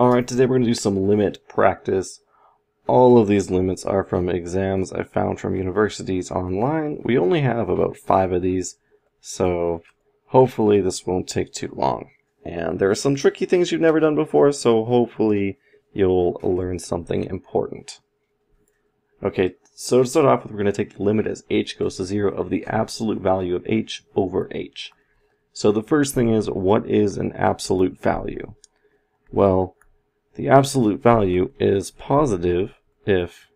Alright, today we're going to do some limit practice. All of these limits are from exams I found from universities online. We only have about 5 of these, so hopefully this won't take too long. And there are some tricky things you've never done before, so hopefully you'll learn something important. Okay, so to start off with, we're going to take the limit as h goes to 0 of the absolute value of h over h. So the first thing is, what is an absolute value? Well, the absolute value is positive if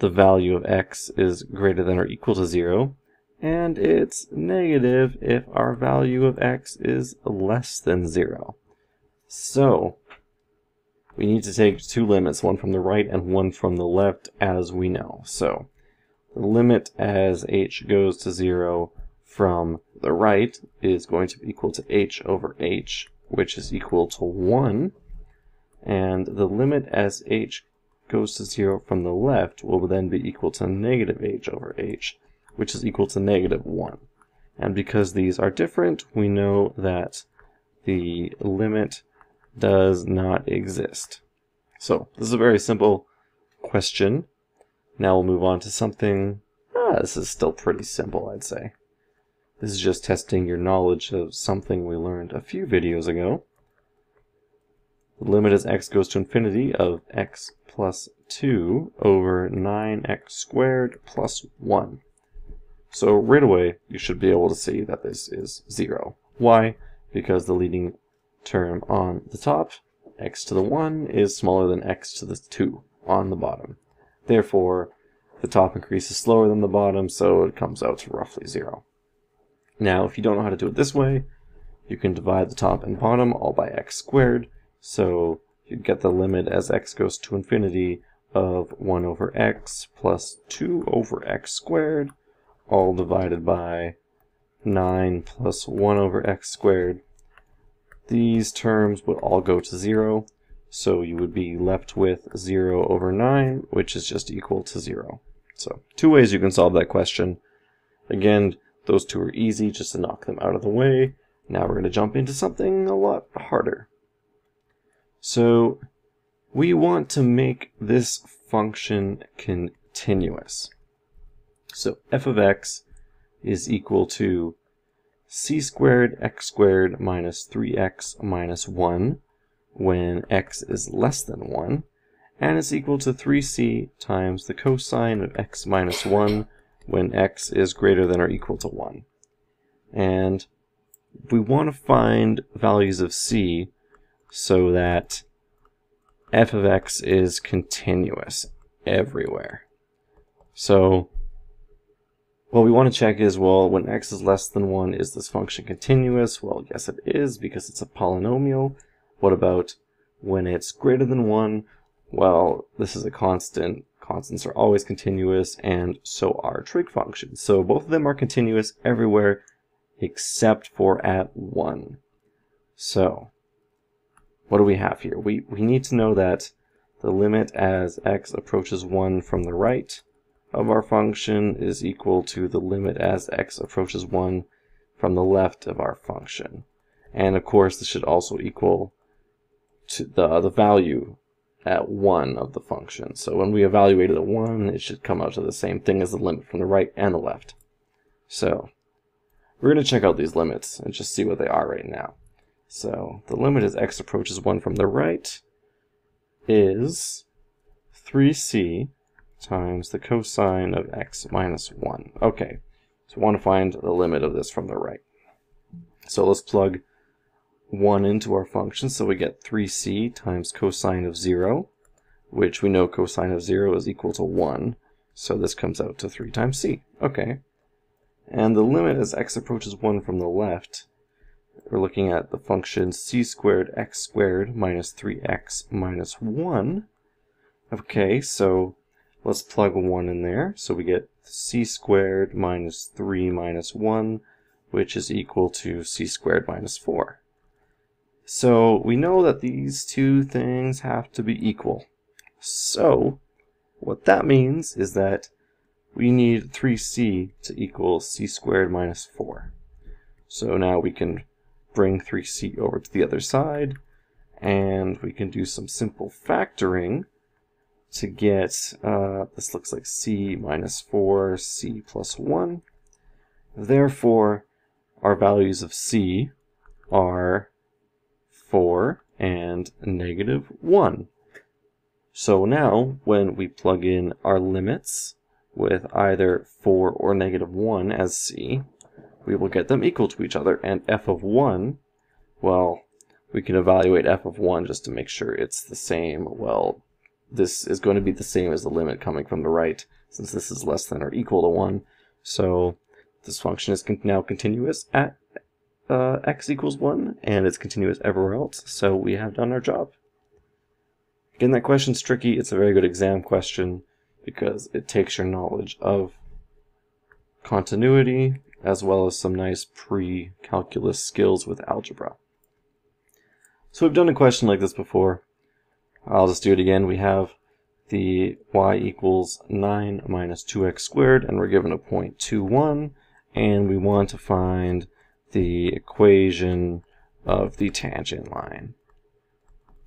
the value of x is greater than or equal to 0, and it's negative if our value of x is less than 0. So we need to take two limits, one from the right and one from the left, as we know. So the limit as h goes to 0 from the right is going to be equal to h over h, which is equal to 1. And the limit as h goes to 0 from the left will then be equal to negative h over h, which is equal to negative 1. And because these are different, we know that the limit does not exist. So this is a very simple question. Now we'll move on to something, this is still pretty simple, I'd say. This is just testing your knowledge of something we learned a few videos ago. The limit as x goes to infinity of x plus 2 over 9x squared plus 1. So right away, you should be able to see that this is 0. Why? Because the leading term on the top, x to the 1, is smaller than x to the 2 on the bottom. Therefore, the top increase is slower than the bottom, so it comes out to roughly 0. Now, if you don't know how to do it this way, you can divide the top and bottom all by x squared, so you'd get the limit as x goes to infinity of 1 over x plus 2 over x squared, all divided by 9 plus 1 over x squared. These terms would all go to 0, so you would be left with 0 over 9, which is just equal to 0. So, two ways you can solve that question. Again, those two are easy, just to knock them out of the way. Now we're going to jump into something a lot harder. So we want to make this function continuous. So f of x is equal to c squared x squared minus 3x minus 1 when x is less than 1, and it's equal to 3c times the cosine of x minus 1 when x is greater than or equal to 1. And we want to find values of c so that f of x is continuous everywhere. So what we want to check is, well, when x is less than 1, is this function continuous? Well, yes it is, because it's a polynomial. What about when it's greater than 1? Well, this is a constant. Constants are always continuous, and so are trig functions. So both of them are continuous everywhere except for at 1. So what do we have here? We need to know that the limit as x approaches 1 from the right of our function is equal to the limit as x approaches 1 from the left of our function. And of course this should also equal to the value at 1 of the function. So when we evaluate it at 1, it should come out to the same thing as the limit from the right and the left. So we're going to check out these limits and just see what they are right now. So the limit as x approaches 1 from the right is 3c times the cosine of x minus 1. Okay, so we want to find the limit of this from the right. So let's plug 1 into our function, so we get 3c times cosine of 0, which we know cosine of 0 is equal to 1, so this comes out to 3 times c. Okay, and the limit as x approaches 1 from the left, we're looking at the function c squared x squared minus 3x minus 1. Okay, so let's plug 1 in there. So we get c squared minus 3 minus 1, which is equal to c squared minus 4. So we know that these two things have to be equal. So what that means is that we need 3c to equal c squared minus 4. So now we can bring 3c over to the other side, and we can do some simple factoring to get, this looks like c minus 4, c plus 1. Therefore, our values of c are 4 and negative 1. So now, when we plug in our limits with either 4 or negative 1 as c, we will get them equal to each other. And f of 1, well, we can evaluate f of 1 just to make sure it's the same. Well, this is going to be the same as the limit coming from the right, since this is less than or equal to 1. So this function is now continuous at x equals 1, and it's continuous everywhere else, so we have done our job. Again, that question's tricky. It's a very good exam question because it takes your knowledge of continuity as well as some nice pre-calculus skills with algebra. So we've done a question like this before. I'll just do it again. We have the y equals 9 minus 2x squared, and we're given a 0.21, and we want to find the equation of the tangent line.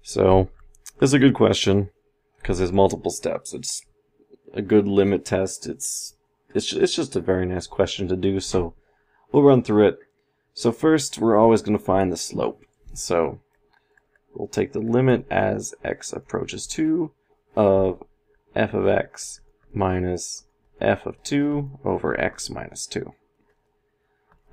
So this is a good question because there's multiple steps. It's a good limit test. It's just a very nice question to do, so we'll run through it. So first, we're always going to find the slope. So we'll take the limit as x approaches 2 of f of x minus f of 2 over x minus 2.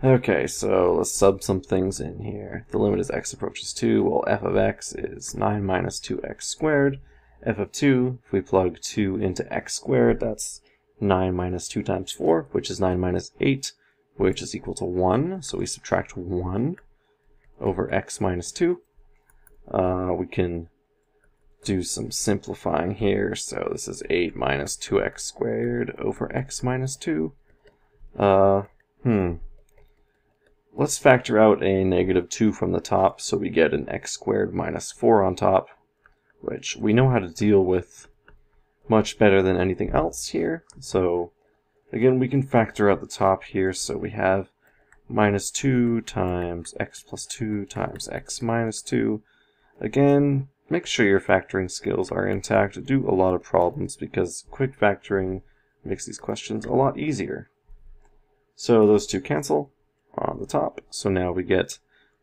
Okay, so let's sub some things in here. The limit as x approaches 2, well, f of x is 9 minus 2x squared. f of 2, if we plug 2 into x squared, that's 9 minus 2 times 4, which is 9 minus 8, which is equal to 1. So we subtract 1 over x minus 2. We can do some simplifying here. So this is 8 minus 2x squared over x minus 2. Let's factor out a negative 2 from the top, so we get an x squared minus 4 on top, which we know how to deal with much better than anything else here. So again, we can factor out the top here, so we have minus 2 times x plus 2 times x minus 2. Again, make sure your factoring skills are intact. Do a lot of problems because quick factoring makes these questions a lot easier. So those two cancel on the top. So now we get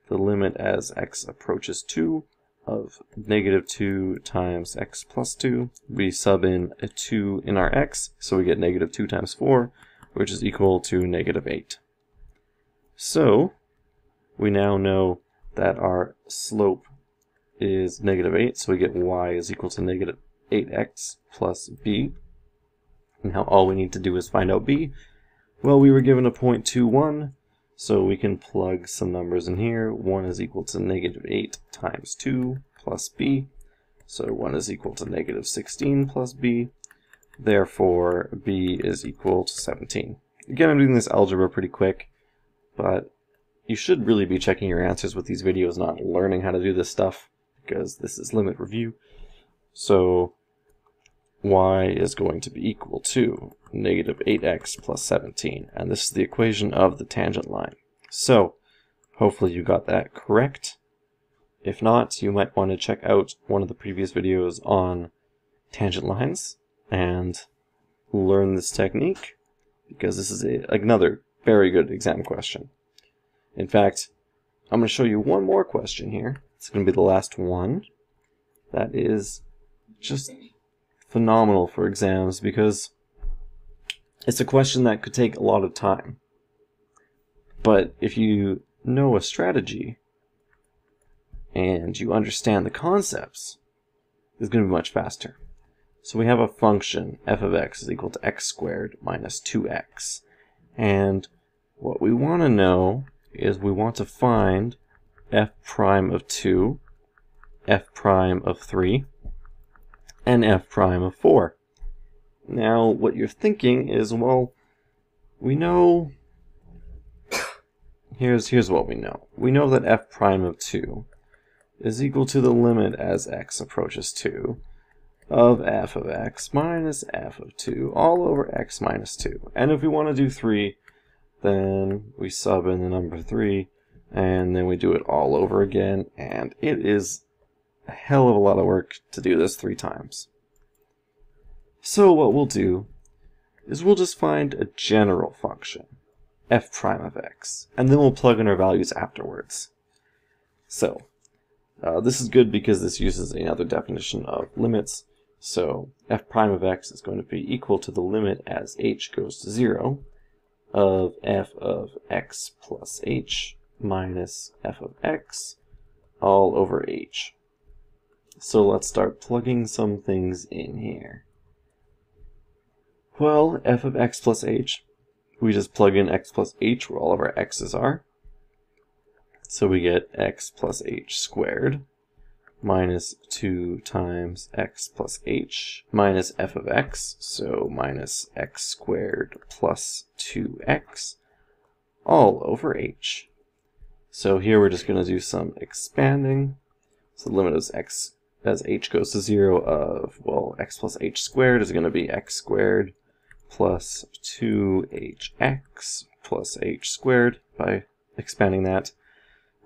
the limit as x approaches 2 of negative 2 times x plus 2. We sub in a 2 in our x, so we get negative 2 times 4, which is equal to negative 8. So we now know that our slope is negative 8, so we get y is equal to negative 8x plus b. Now all we need to do is find out b. Well, we were given a 0.21, so we can plug some numbers in here. 1 is equal to negative 8 times 2 plus b. So 1 is equal to negative 16 plus b. Therefore, b is equal to 17. Again, I'm doing this algebra pretty quick, but you should really be checking your answers with these videos, not learning how to do this stuff, because this is limit review. So y is going to be equal to negative 8x plus 17, and this is the equation of the tangent line. So hopefully you got that correct. If not, you might want to check out one of the previous videos on tangent lines and learn this technique, because this is another very good exam question. In fact, I'm going to show you one more question here. It's going to be the last one. That is just phenomenal for exams because it's a question that could take a lot of time. But if you know a strategy and you understand the concepts, it's going to be much faster. So we have a function, f of x is equal to x squared minus 2x. And what we want to know is we want to find f prime of 2, f prime of 3, and f prime of 4. Now, what you're thinking is, well, we know, here's what we know. We know that f prime of 2 is equal to the limit as x approaches 2 of f of x minus f of 2 all over x minus 2. And if we want to do 3, then we sub in the number 3, and then we do it all over again, and it is a hell of a lot of work to do this 3 times. So what we'll do is we'll just find a general function, f prime of x, and then we'll plug in our values afterwards. So this is good because this uses another definition of limits. So f prime of x is going to be equal to the limit as h goes to 0 of f of x plus h minus f of x all over h. So let's start plugging some things in here. Well, f of x plus h, we just plug in x plus h where all of our x's are. So we get x plus h squared minus 2 times x plus h minus f of x, so minus x squared plus 2x all over h. So here we're just going to do some expanding. So the limit as x as h goes to 0 of, well, x plus h squared is going to be x squared plus 2hx plus h squared by expanding that.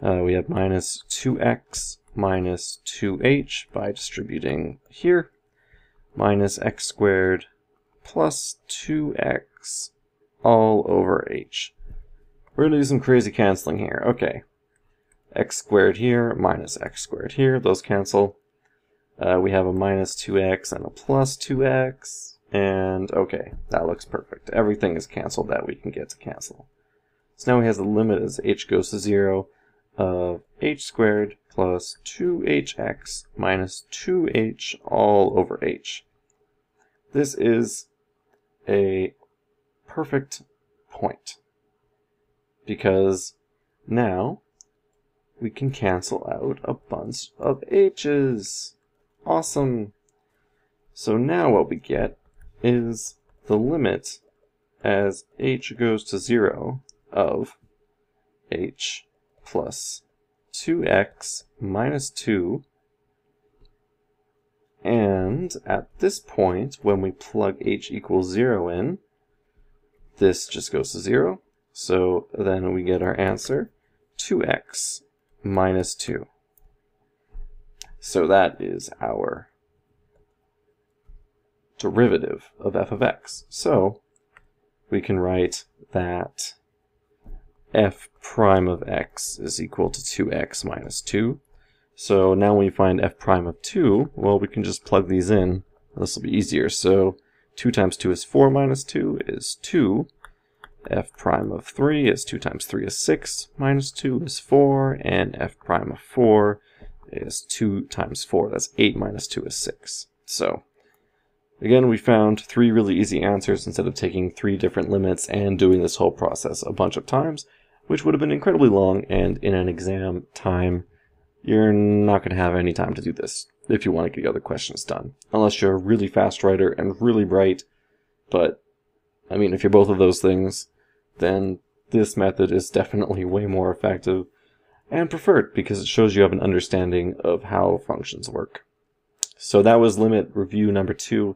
We have minus 2x minus 2h by distributing here, minus x squared plus 2x all over h. We're going to do some crazy canceling here. Okay, x squared here, minus x squared here, those cancel. We have a minus 2x and a plus 2x, and okay, that looks perfect. Everything is canceled that we can get to cancel. So now we have the limit as h goes to 0 of h squared plus 2hx minus 2h all over h. This is a perfect point because now we can cancel out a bunch of h's. Awesome. So now what we get is the limit as h goes to 0 of h plus 2x minus 2, and at this point when we plug h equals 0 in, this just goes to 0, so then we get our answer 2x minus 2. So that is our derivative of f of x. So we can write that f prime of x is equal to 2x minus 2. So now when we find f prime of 2, well, we can just plug these in. This will be easier. So 2 times 2 is 4 minus 2 is 2. F prime of 3 is 2 times 3 is 6 minus 2 is 4. And f prime of 4 is 2 times 4. That's 8 minus 2 is 6. So again, we found 3 really easy answers instead of taking 3 different limits and doing this whole process a bunch of times, which would have been incredibly long, and in an exam time, you're not going to have any time to do this if you want to get other questions done, unless you're a really fast writer and really bright. But, I mean, if you're both of those things, then this method is definitely way more effective and preferred because it shows you have an understanding of how functions work. So that was limit review number 2.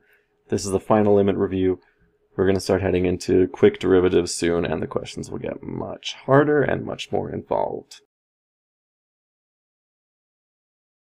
This is the final limit review. We're going to start heading into quick derivatives soon, and the questions will get much harder and much more involved.